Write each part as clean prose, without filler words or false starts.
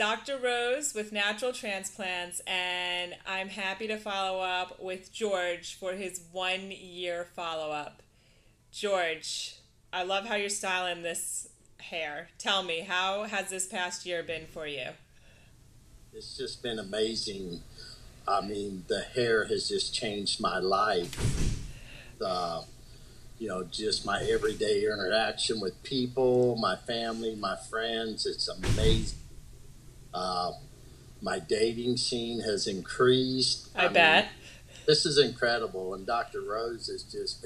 Dr. Rose with Natural Transplants, and I'm happy to follow up with George for his 1-year follow-up. George, I love how you're styling this hair. Tell me, how has this past year been for you? It's just been amazing. I mean, the hair has just changed my life. You know, just my everyday interaction with people, my family, my friends. It's amazing. My dating scene has increased. I bet. This is incredible. And Dr. Rose has just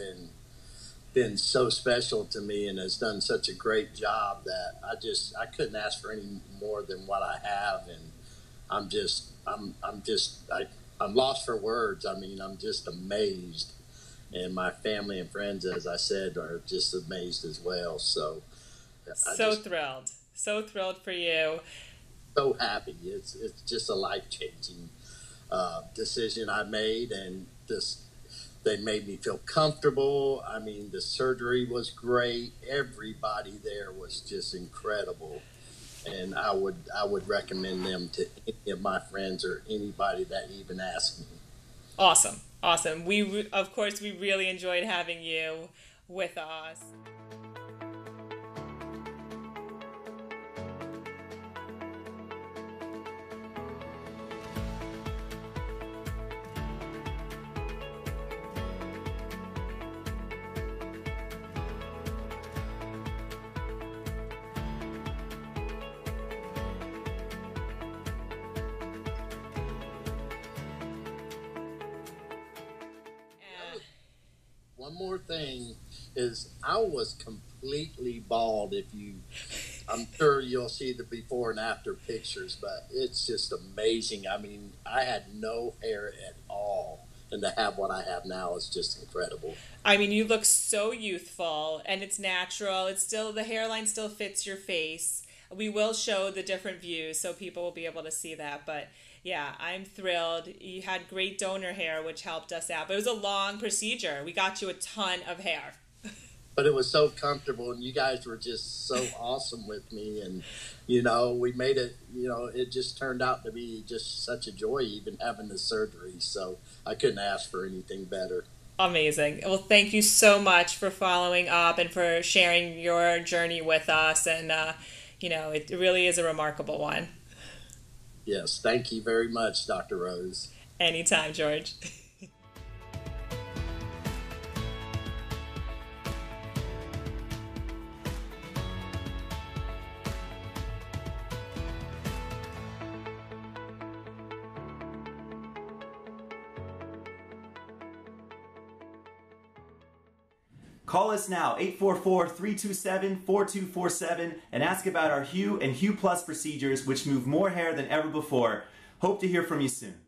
been so special to me and has done such a great job that I couldn't ask for any more than what I have. And I'm lost for words. I mean, I'm just amazed. And my family and friends, as I said, are just amazed as well. So thrilled for you. So happy. It's just a life-changing decision I made, and they made me feel comfortable. I mean, the surgery was great. Everybody there was just incredible, and I would recommend them to any of my friends or anybody that even asked me. Awesome, awesome. Of course we really enjoyed having you with us. One more thing is I was completely bald. I'm sure you'll see the before and after pictures, but it's just amazing. I mean, I had no hair at all, and to have what I have now is just incredible. I mean, you look so youthful, and it's natural. It's still, the hairline still fits your face. We will show the different views so people will be able to see that, but yeah, I'm thrilled. You had great donor hair, which helped us out. But it was a long procedure. We got you a ton of hair. But it was so comfortable, and you guys were just so awesome with me. And, you know, we made it, you know, it just turned out to be just such a joy even having the surgery. So I couldn't ask for anything better. Amazing. Well, thank you so much for following up and for sharing your journey with us. And, you know, it really is a remarkable one. Yes, thank you very much, Dr. Rose. Anytime, George. Call us now, 844-327-4247, and ask about our Hue and Hue Plus procedures, which move more hair than ever before. Hope to hear from you soon.